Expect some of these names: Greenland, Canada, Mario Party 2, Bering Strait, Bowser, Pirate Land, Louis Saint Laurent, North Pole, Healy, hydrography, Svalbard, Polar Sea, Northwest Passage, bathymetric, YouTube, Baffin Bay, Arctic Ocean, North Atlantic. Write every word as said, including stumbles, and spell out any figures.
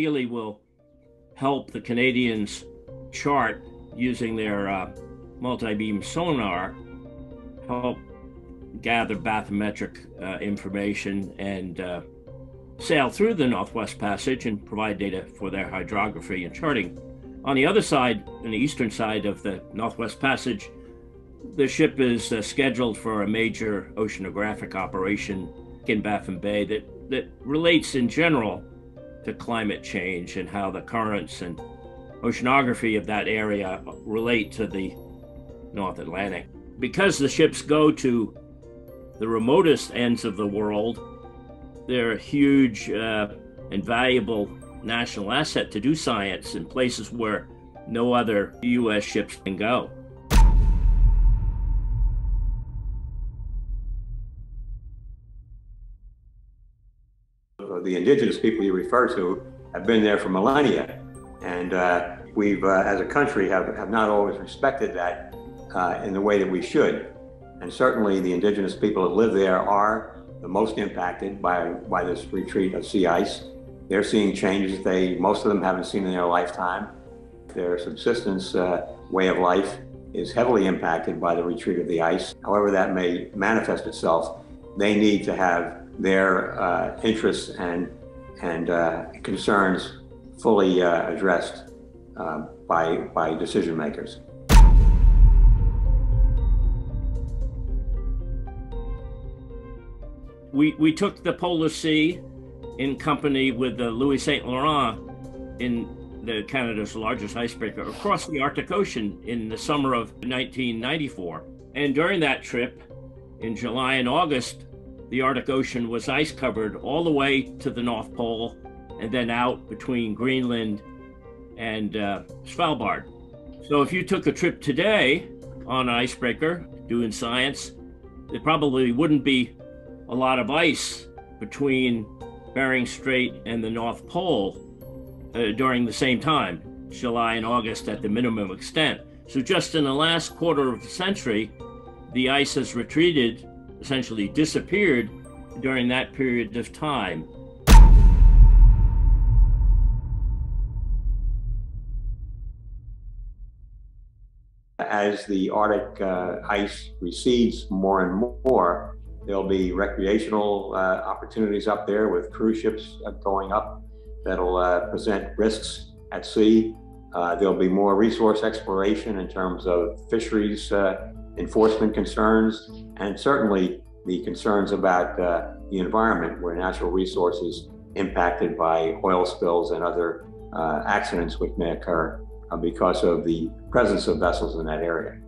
Healy will help the Canadians chart using their uh, multi-beam sonar, help gather bathymetric uh, information and uh, sail through the Northwest Passage and provide data for their hydrography and charting. On the other side, on the eastern side of the Northwest Passage, the ship is uh, scheduled for a major oceanographic operation in Baffin Bay that, that relates in general to climate change and how the currents and oceanography of that area relate to the North Atlantic. Because the ships go to the remotest ends of the world, they're a huge uh, and valuable national asset to do science in places where no other U S ships can go. The indigenous people you refer to have been there for millennia, and uh, we've, uh, as a country, have, have not always respected that uh, in the way that we should. And certainly the indigenous people that live there are the most impacted by, by this retreat of sea ice. They're seeing changes they, most of them haven't seen in their lifetime. Their subsistence uh, way of life is heavily impacted by the retreat of the ice. However that may manifest itself, they need to have their uh, interests and, and uh, concerns fully uh, addressed uh, by, by decision makers. We, we took the Polar Sea in company with the Louis Saint Laurent in the Canada's largest icebreaker across the Arctic Ocean in the summer of nineteen ninety-four. And during that trip, in July and August, the Arctic Ocean was ice covered all the way to the North Pole and then out between Greenland and uh, Svalbard. So if you took a trip today on an icebreaker doing science, there probably wouldn't be a lot of ice between Bering Strait and the North Pole uh, during the same time, July and August at the minimum extent. So just in the last quarter of a century, the ice has retreated, essentially disappeared during that period of time. As the Arctic uh, ice recedes more and more, there'll be recreational uh, opportunities up there with cruise ships going up that'll uh, present risks at sea. Uh, there'll be more resource exploration in terms of fisheries uh, enforcement concerns, and certainly the concerns about uh, the environment, where natural resources impacted by oil spills and other uh, accidents which may occur uh, because of the presence of vessels in that area.